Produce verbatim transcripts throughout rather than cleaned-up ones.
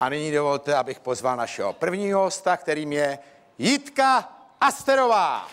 A nyní dovolte, abych pozval našeho prvního hosta, kterým je Jitka Asterová.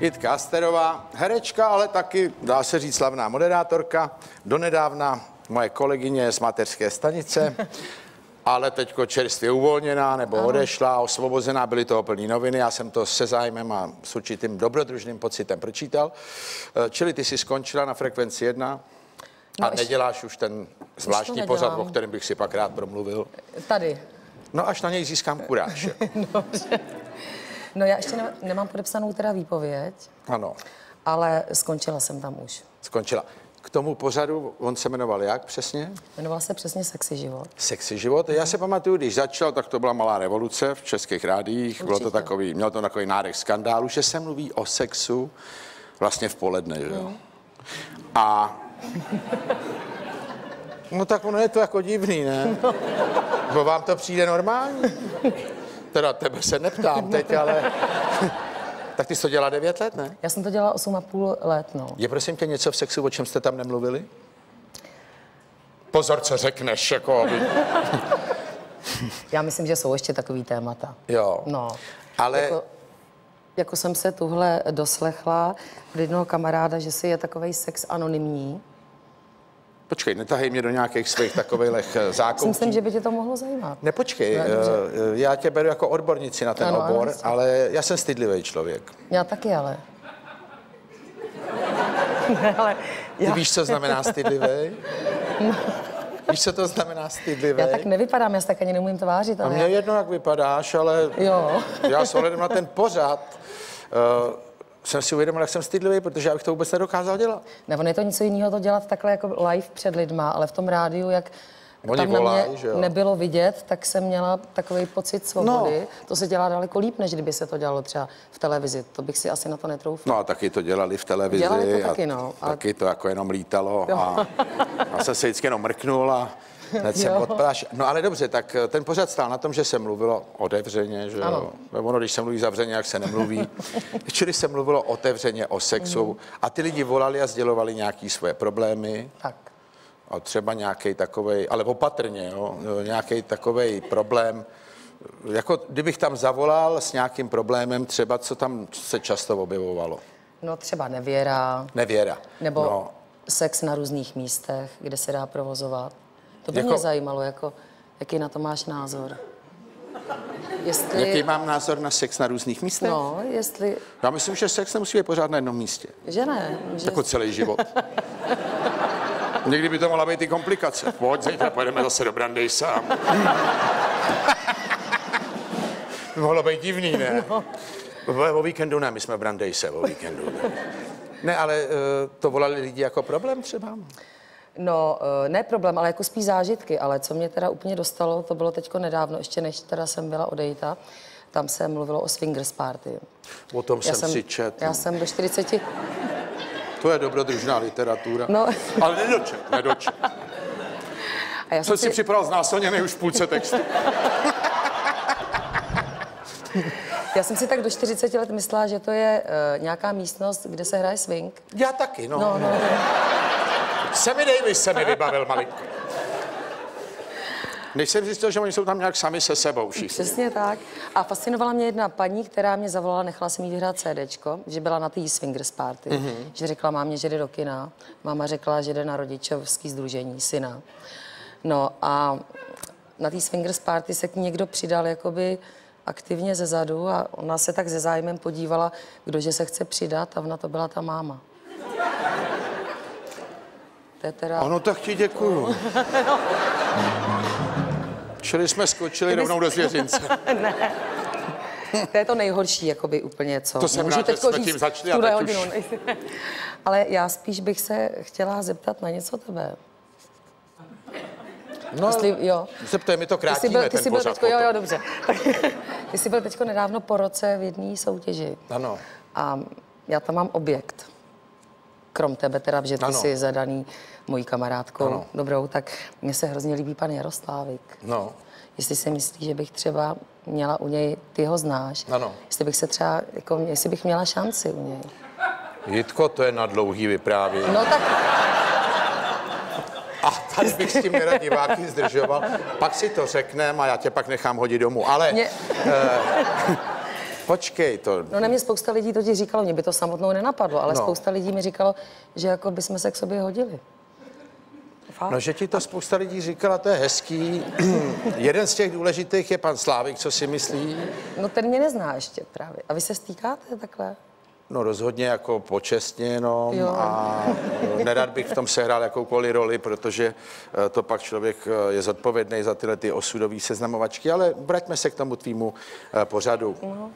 Jitka Asterová, herečka, ale taky, dá se říct, slavná moderátorka, donedávna moje kolegyně z mateřské stanice, ale teďko čerstvě uvolněná nebo ano. odešla, osvobozená, byly toho plný noviny, já jsem to se zájmem a s určitým dobrodružným pocitem pročítal. Čili ty jsi skončila na Frekvenci jedna no a ještě, neděláš už ten zvláštní pořad, o kterém bych si pak rád promluvil. Tady. No až na něj získám kuráž. Dobře. No já ještě ne, nemám podepsanou teda výpověď. Ano. Ale skončila jsem tam už. Skončila. K tomu pořadu, on se jmenoval jak přesně? Jmenoval se přesně Sexy život. Sexy život. Já se pamatuju, když začal, tak to byla malá revoluce v českých rádiích. Bylo to takový, měl to takový nádech skandálu, že se mluví o sexu vlastně v poledne, že jo? Mm. A... No tak ono je to jako divný, ne? No. Bo vám to přijde normální? Teda tebe se neptám teď, ale... Tak ty jsi to dělala devět let, ne? Já jsem to dělala osm a půl let, no. Je prosím tě něco v sexu, o čem jste tam nemluvili? Pozor, co řekneš, jako... Já myslím, že jsou ještě takový témata. Jo. No. Ale... Jako, jako jsem se tuhle doslechla od jednoho kamaráda, že si je takovej sex anonymní. Počkej, netahej mě do nějakých svých takových zákoutí. Myslím, že by tě to mohlo zajímat. Nepočkej, já tě beru jako odbornici na ten ano, obor, ano, ale já jsem stydlivý člověk. Já taky, ale... Ne, ale ty já... víš, co znamená stydlivý? No. Víš, co to znamená stydlivý? Já tak nevypadám, já se tak ani neumím tvářit. Ale... A mě jedno, jak vypadáš, ale jo. Já s ohledem na ten pořad uh, jsem si uvědomil, jak jsem stydlivý, protože já bych to vůbec nedokázal dělat. Ne, on je to něco jiného to dělat takhle jako live před lidma, ale v tom rádiu, jak oni tam volaj, na mě že nebylo vidět, tak jsem měla takový pocit svobody. No. To se dělá daleko líp, než kdyby se to dělalo třeba v televizi. To bych si asi na to netroufal. No a taky to dělali v televizi. Dělali to taky, no. A... Taky to jako jenom lítalo no. a, a jsem se vždycky jenom mrknul a hned jsem odpráš. No ale dobře, tak ten pořad stál na tom, že se mluvilo otevřeně, že ano. jo. Ono, když se mluví zavřeně, jak se nemluví. Čili se mluvilo otevřeně o sexu mm. a ty lidi volali a sdělovali nějaký svoje problémy. Tak. A třeba nějaký takovej, ale opatrně, jo, nějaký takovej problém. Jako kdybych tam zavolal s nějakým problémem, třeba co tam se často objevovalo. No třeba nevěra. Nevěra. Nebo no. sex na různých místech, kde se dá provozovat. To by jako... mě zajímalo, jako, jaký na to máš názor. Jestli... Jaký mám názor na sex na různých místech? No, jestli... Já myslím, že sex nemusí být pořád na jednom místě. Že ne? Že... Jako celý život. Někdy by to mohla být i komplikace. Pojď, zejtra pojedeme zase do Brandeisa. Mohlo být divný, ne? No. O víkendu ne, my jsme v Brandeise, o víkendu ne. Ne, ale to volali lidi jako problém třeba? No, ne problém, ale jako spíš zážitky, ale co mě teda úplně dostalo, to bylo teďko nedávno, ještě než teda jsem byla odejita, tam se mluvilo o Swingers Party. O tom já jsem si četl. Já jsem do čtyřiceti... To je dobrodružná literatura. No. Ale nedočet, nedočet. A já jsem si... si připravil znásilněný už v půlce textu. Já jsem si tak do čtyřiceti let myslela, že to je uh, nějaká místnost, kde se hraje swing. Já taky, no. no, no, no. Sammy Davis se mi vybavil malinko. Než jsem zjistil, že oni jsou tam nějak sami se sebou všichni. Přesně tak. A fascinovala mě jedna paní, která mě zavolala, nechala si mít vyhrát CDčko, že byla na té swingers party. Mm-hmm. Že řekla mámě, že jde do kina. Máma řekla, že jde na rodičovský sdružení syna. No a na té swingers party se k ní někdo přidal jakoby aktivně zezadu a ona se tak se zájmem podívala, kdože se chce přidat a ona to byla ta máma. To je teda... Ano, tak ti děkuju. No. Čili jsme skočili kdyby... rovnou do zvěřince. Ne. To je to nejhorší, jakoby úplně, co... To jsem rád, že jsme tím začali a teď už... Ale já spíš bych se chtěla zeptat na něco tebe. No, Jestli, jo. zeptej, mi to krátíme, ty jsi byl, ty ten jsi byl teďko, jo, jo, dobře. Tak, ty jsi byl teďko nedávno po roce v jedné soutěži. Ano. A já tam mám objekt. krom tebe teda, že ty ano. jsi zadaný mojí kamarádkou ano. dobrou, tak mně se hrozně líbí pan Jaroslávik. No. Jestli si myslí, že bych třeba měla u něj, ty ho znáš, ano. jestli bych se třeba, jako, jestli bych měla šanci u něj. Jitko, to je na dlouhý vyprávění. No tak... A tady bych s tím nerad diváky zdržoval. Pak si to řekneme a já tě pak nechám hodit domů, ale... Mě... Eh, počkej to... No na mě spousta lidí to ti říkalo, mě by to samotnou nenapadlo, ale no. spousta lidí mi říkalo, že jako bychom se k sobě hodili. Fakt? No, že ti to spousta lidí říkala, to je hezký. Jeden z těch důležitých je pan Slávek, co si myslí? No ten mě nezná ještě právě. A vy se stýkáte takhle? No rozhodně jako počestně jenom jo. a nerad bych v tom sehrál jakoukoliv roli, protože to pak člověk je zodpovědný za tyhle ty osudové seznamovačky, ale vraťme se k tomu tvýmu pořadu. No.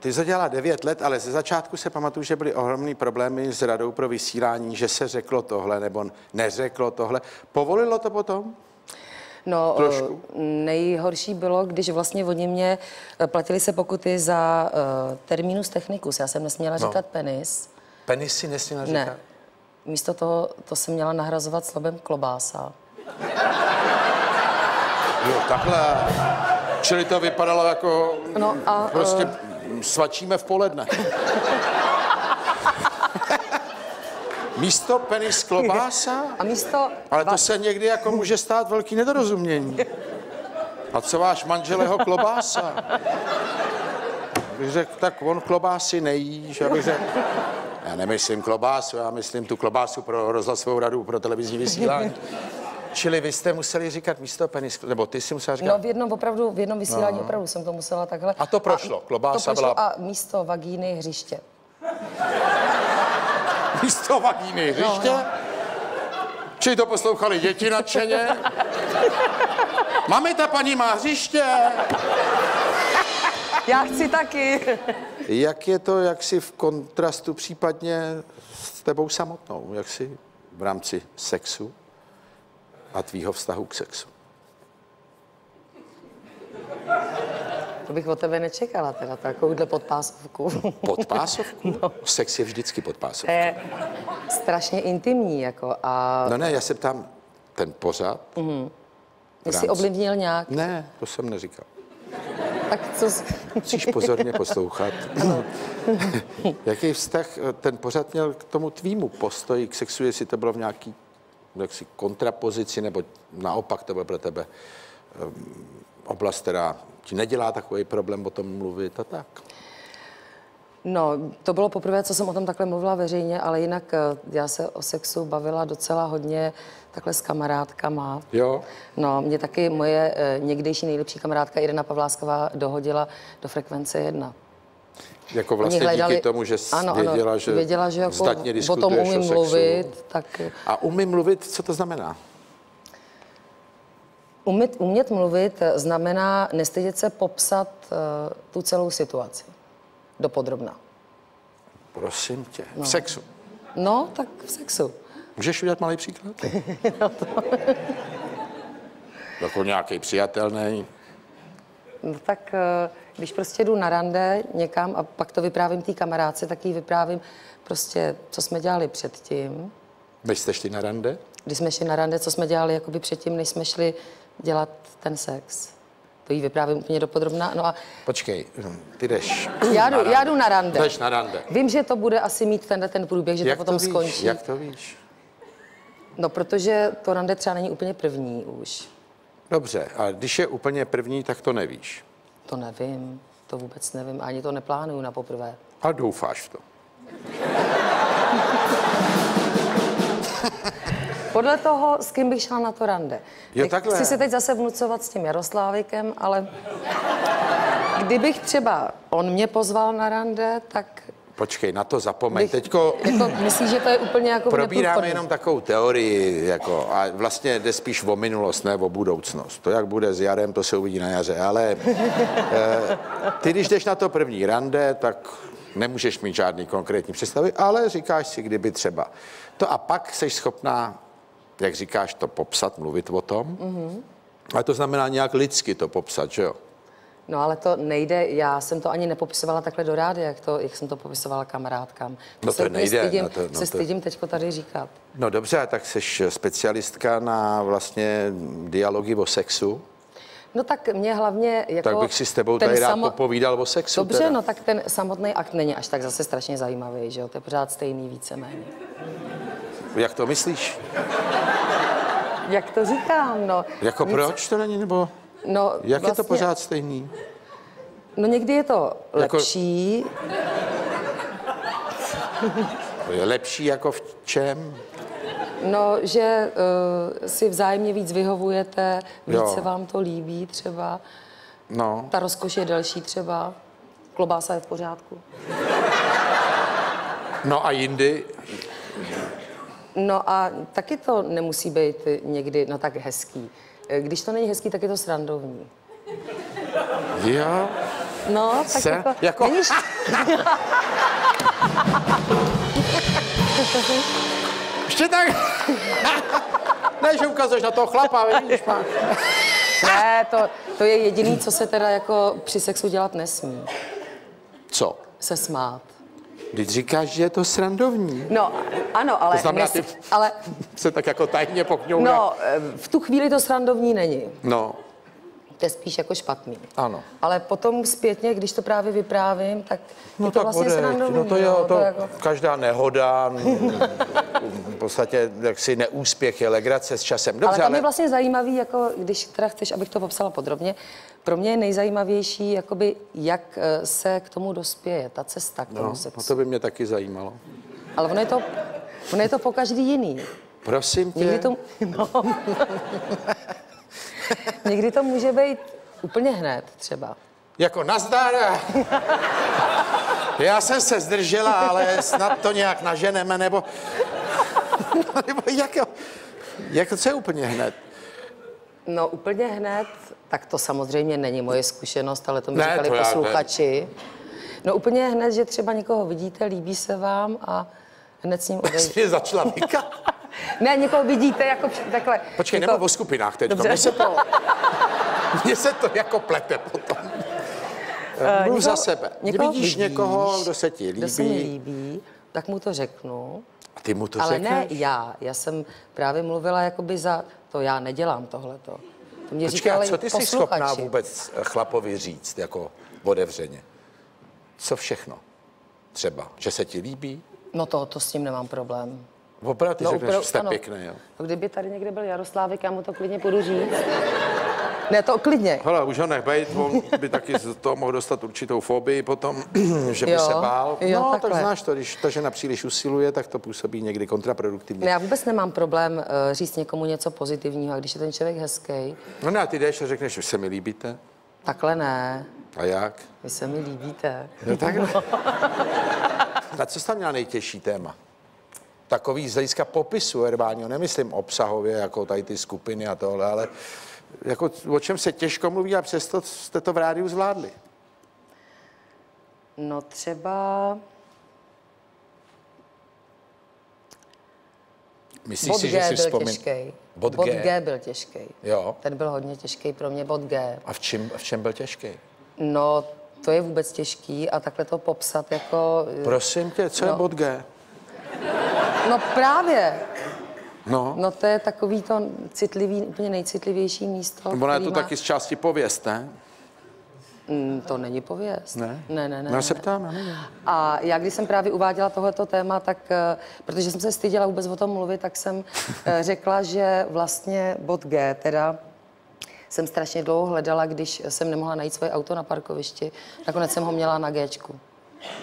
Ty jsi dělala devět let, ale ze začátku se pamatuju, že byly ohromné problémy s radou pro vysílání, že se řeklo tohle nebo neřeklo tohle. Povolilo to potom? No, trošku. Nejhorší bylo, když vlastně oni mě platili se pokuty za uh, terminus technicus. Já jsem nesměla no. říkat penis. Penis si nesměla říkat? Ne. Místo toho to jsem měla nahrazovat slovem klobása. Jo, takhle. Čili to vypadalo jako... No a... Prostě uh... svačíme v poledne. Místo penis klobása? A místo... Ale to se někdy jako může stát velký nedorozumění. A co váš manželeho klobása? Bych řekl, tak on klobásy nejí, že bych řekl, já nemyslím klobásu, já myslím tu klobásu pro rozhlasovou radu, pro televizní vysílání. Čili vy jste museli říkat místo penis, nebo ty si musela říkat? No v jednom opravdu, v jednom vysílání no. opravdu jsem to musela takhle. A to prošlo, a klobása to prošlo byla... A místo vagíny hřiště. Místo vagíny hřiště? No, no. Čili to poslouchali děti nadšeně? Mami, ta paní má hřiště! Já chci taky. Jak je to, jak si v kontrastu případně s tebou samotnou? Jak si v rámci sexu a tvýho vztahu k sexu? To bych od tebe nečekala, teda takovouhle podpásovku. Podpásovku? No. Sex je vždycky podpásovka. Je strašně intimní, jako a... No ne, já se ptám, ten pořad... Mm-hmm. Jsi ovlivnil nějak? Ne, to jsem neříkal. Tak co... Z... Musíš pozorně poslouchat. Jaký vztah ten pořad měl k tomu tvýmu postoji k sexu, jestli to bylo v nějaký jaksi kontrapozici, nebo naopak to bylo pro tebe um, oblast, která... nedělá takový problém o tom mluvit a tak? No, to bylo poprvé, co jsem o tom takhle mluvila veřejně, ale jinak já se o sexu bavila docela hodně takhle s kamarádkama. Jo? No, mě taky moje někdejší nejlepší kamarádka Irena Pavlásková dohodila do frekvence jedna. Jako vlastně hledali... díky tomu, že jsi ano, ano, věděla, že, věděla, že jako zdatně diskutuješ o tom umím o sexu. Mluvit, tak... A umím mluvit, co to znamená? Umět, umět mluvit znamená nestydět se popsat uh, tu celou situaci dopodrobna. Prosím tě. No. V sexu. No, tak v sexu. Můžeš udělat malý příklad? No to... Jako nějaký přijatelný. No tak, uh, když prostě jdu na rande někam a pak to vyprávím té kamarádce, tak jí vyprávím prostě, co jsme dělali předtím. Když jste šli na rande? Když jsme šli na rande, co jsme dělali jakoby předtím, než jsme šli dělat ten sex. To jí vyprávím úplně dopodrobna. No a... Počkej, ty jdeš já jdu na rande. Já jdu na rande. Jdeš na rande. Vím, že to bude asi mít tenhle ten průběh, že jak to potom to víš? Skončí. Jak to víš? No, protože to rande třeba není úplně první už. Dobře, a když je úplně první, tak to nevíš? To nevím, to vůbec nevím, ani to neplánuju na poprvé. A doufáš v to? Podle toho, s kým bych šla na to rande. Jo, takhle. Chci se teď zase vnucovat s tím Jaroslávikem, ale kdybych třeba on mě pozval na rande, tak... Počkej, na to zapomeň. Bych... Teďko... Jako, myslíš, že to je úplně jako... Probíráme jenom takovou teorii, jako, a vlastně jde spíš o minulost, ne o budoucnost. To, jak bude s Jarem, to se uvidí na jaře, ale... eh, ty, když jdeš na to první rande, tak... Nemůžeš mít žádný konkrétní představy, ale říkáš si, kdyby třeba. To a pak jsi schopná, jak říkáš, to popsat, mluvit o tom. Mm-hmm. Ale to znamená nějak lidsky to popsat, že jo? No ale to nejde, já jsem to ani nepopisovala takhle do rádia, jak, to, jak jsem to popisovala kamarádkám. To no to se nejde. Stydím, no to, no se to... stydím teďko tady říkat. No dobře, tak jsi specialistka na vlastně dialogy o sexu. No tak mě hlavně jako... Tak bych si s tebou tady rád samo... popovídal o sexu. Dobře, teda. No tak ten samotný akt není až tak zase strašně zajímavý, že jo? To je pořád stejný víceméně. Jak to myslíš? Jak to říkám, no. Jako Nic... proč to není, nebo... No, Jak vlastně... je to pořád stejný? No někdy je to jako... lepší. To je lepší jako v čem? No, že uh, si vzájemně víc vyhovujete, víc jo. se vám to líbí třeba. No. Ta rozkoš je delší třeba. Klobása je v pořádku. No a jindy? No a taky to nemusí být někdy no tak hezký. Když to není hezký, tak je to srandovní. Jo? No, tak se? jako... jako... Neníž... Ještě tak... Ne, že ukazuješ na toho chlapa, vidíš, pak. Ne, to, to je jediný, co se teda jako při sexu dělat nesmí. Co? Se smát. Když říkáš, že je to srandovní. No, ano, ale... To znamená, nes... ty ale... se tak jako tajně popňou. No, v tu chvíli to srandovní není. No. To je spíš jako špatný. Ano. Ale potom zpětně, když to právě vyprávím, tak no je to tak vlastně odejď. srandovní. No to jo, to, to jako... každá nehoda, v podstatě jaksi neúspěch je legrace s časem. Dobře, ale tam ale... je vlastně zajímavý, jako když teda chceš, abych to popsala podrobně, pro mě je nejzajímavější, jakoby, jak se k tomu dospěje, ta cesta k tomu no, sexu. No to by mě taky zajímalo. Ale ono je to, ono je to po každý jiný. Prosím tě. Někdy to, no. Někdy to může být úplně hned třeba. Jako nazdar. Já jsem se zdržela, ale snad to nějak naženeme, nebo... nebo jak, jak to je úplně hned? No úplně hned, tak to samozřejmě není moje zkušenost, ale to mi ne, říkali to já, posluchači. Ne. No úplně hned, že třeba někoho vidíte, líbí se vám a hned s ním odejdete. začala vykat. Ne, někoho vidíte jako takhle. Počkej, někoho... nebo o skupinách teď. Mně se, to... se to jako plete potom. Uh, Mluv za sebe. Někoho vidíš, vidíš někoho, kdo se ti líbí. Kdo se mi líbí, tak mu to řeknu. A ty mu to ale řekneš? Ale ne já. Já jsem právě mluvila jakoby za to. Já nedělám tohleto. To mě Počkej, říkali co ty jsi schopná vůbec chlapovi říct jako otevřeně? Co všechno? Třeba, že se ti líbí? No to, to s tím nemám problém. Opravdu ty no, řekneš, že jste pěkný, jo? No, kdyby tady někde byl Jaroslávik, já mu to klidně půjdu říct. Ne, to klidně. Hele, už ho nebejt, on by taky z toho mohl dostat určitou fobii potom, že by jo, se bál. Jo, no, takhle. Tak znáš to, když ta žena příliš usiluje, tak to působí někdy kontraproduktivně. Ne, já vůbec nemám problém uh, říct někomu něco pozitivního, a když je ten člověk hezký. No ne, a ty jdeš a řekneš, že se mi líbíte? Takhle ne. A jak? Vy se mi líbíte. No takhle. No. Na co jsi tam měla nejtěžší téma? Takový z hlediska popisu verbálního, nemyslím obsahově, jako tady ty skupiny a tohle, ale jako o čem se těžko mluví a přesto jste to v rádiu zvládli. No třeba... Myslíš si, že si vzpomín... Bod, Bod G. G byl těžký. Jo. Ten byl hodně těžký pro mě, bod G. A v čem, v čem byl těžký? No, to je vůbec těžký a takhle to popsat jako... Prosím tě, co no. je bod G? No právě. No. No to je takový to citlivý, úplně nejcitlivější místo. Ono je to má... taky z části pověst, ne? Mm, to není pověst. Ne? Ne, ne, ne. No, se ptám, ne, ne. A já, když jsem právě uváděla tohleto téma, tak, protože jsem se styděla vůbec o tom mluvit, tak jsem řekla, že vlastně bod G, teda jsem strašně dlouho hledala, když jsem nemohla najít svoje auto na parkovišti. Nakonec jsem ho měla na Géčku.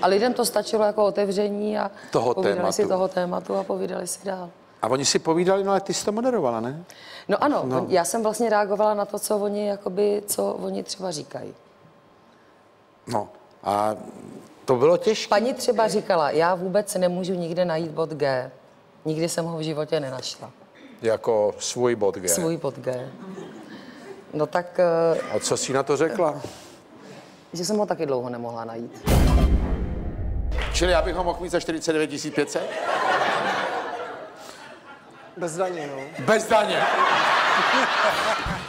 A lidem to stačilo jako otevření a toho povídali tématu. si toho tématu a povídali si dál. A oni si povídali, no ale ty jsi to moderovala, ne? No ano, no. já jsem vlastně reagovala na to, co oni, jakoby, co oni třeba říkají. No a to bylo těžké. Paní třeba říkala, já vůbec nemůžu nikde najít bod G. Nikdy jsem ho v životě nenašla. Jako svůj bod G? Svůj bod G. No tak... A co jsi na to řekla? Že jsem ho taky dlouho nemohla najít. Čili já bych ho mohl mít za čtyřicet devět tisíc pět set? Bez daně, no. Bez daně!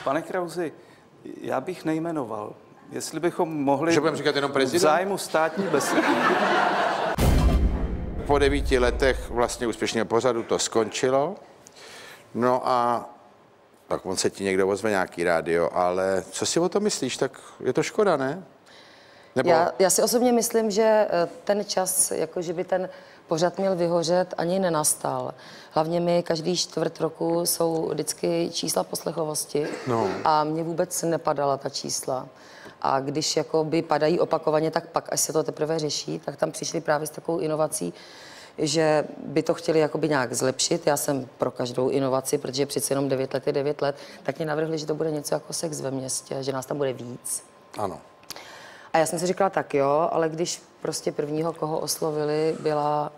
Pane Krauzi, já bych nejmenoval, Jestli bychom mohli... Že budeme říkat jenom prezident? V zájmu státní bezpečnosti. Po devíti letech vlastně úspěšného pořadu to skončilo. No a tak on se ti někdo ozve, nějaký rádio, ale co si o to myslíš, tak je to škoda, ne? Nebo... Já, já si osobně myslím, že ten čas, jako že by ten pořad měl vyhořet, ani nenastal. Hlavně mi každý čtvrt roku jsou vždycky čísla poslechovosti no. a mně vůbec nepadala ta čísla. A když jakoby padají opakovaně, tak pak, až se to teprve řeší, tak tam přišli právě s takovou inovací, že by to chtěli jakoby nějak zlepšit. Já jsem pro každou inovaci, protože přece jenom devět let je devět let, tak mě navrhli, že to bude něco jako Sex ve městě, že nás tam bude víc. Ano. A já jsem si říkala, tak jo, ale když prostě prvního, koho oslovili, byla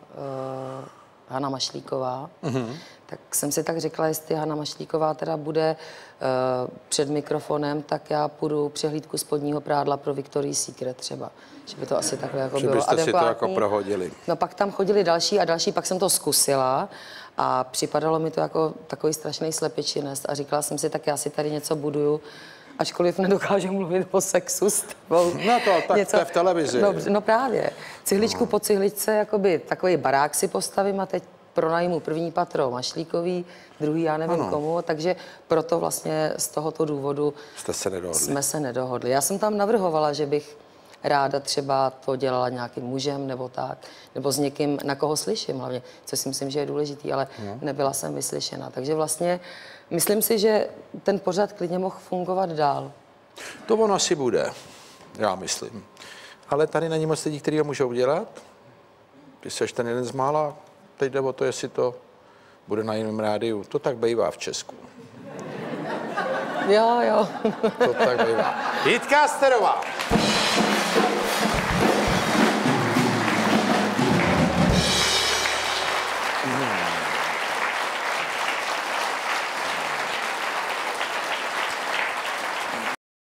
uh, Hana Mašlíková, mm-hmm. tak jsem si tak řekla, jestli Hana Mašlíková teda bude uh, před mikrofonem, tak já půjdu přehlídku spodního prádla pro Victoria's Secret třeba. Že by to asi takhle jako bylo. Že byste si to jako prohodili. No pak tam chodili další a další, pak jsem to zkusila a připadalo mi to jako takový strašný slepičinec a říkala jsem si, tak já si tady něco buduju, ačkoliv nedokážu mluvit o sexu s tebou. No to, tak něco... to je v televizi. No, no právě. Cihličku no. po cihličce, jakoby takový barák si postavím a teď pronajmu první patro Mašlíkový, druhý já nevím ano. komu, takže proto vlastně z tohoto důvodu Jste se nedohodli. jsme se nedohodli. Já jsem tam navrhovala, že bych ráda třeba to dělala nějakým mužem nebo tak, nebo s někým, na koho slyším hlavně, co si myslím, že je důležitý, ale no. nebyla jsem vyslyšena. Takže vlastně myslím si, že ten pořad klidně mohl fungovat dál. To ono asi bude, já myslím. Ale tady není moc lidí, kteří ho můžou dělat. Ty seš ten jeden z mála, teď jde o to, jestli to bude na jiném rádiu. To tak bývá v Česku. Jo, jo. To tak bývá. Jitka Asterová.